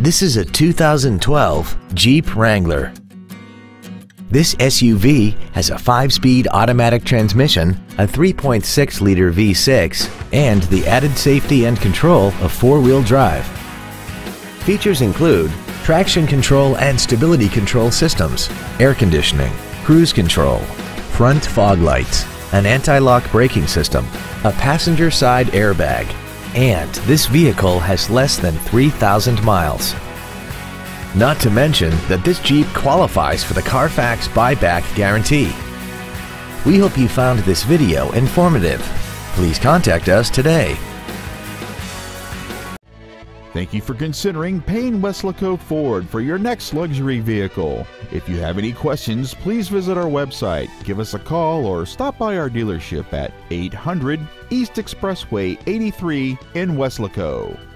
This is a 2012 Jeep Wrangler. This SUV has a 5-speed automatic transmission, a 3.6-liter V6, and the added safety and control of 4-wheel drive. Features include traction control and stability control systems, air conditioning, cruise control, front fog lights, an anti-lock braking system, a passenger side airbag, and this vehicle has less than 3,000 miles. Not to mention that this Jeep qualifies for the Carfax buyback guarantee. We hope you found this video informative. Please contact us today. Thank you for considering Payne Weslaco Ford for your next luxury vehicle. If you have any questions, please visit our website, give us a call, or stop by our dealership at 800 East Expressway 83 in Weslaco.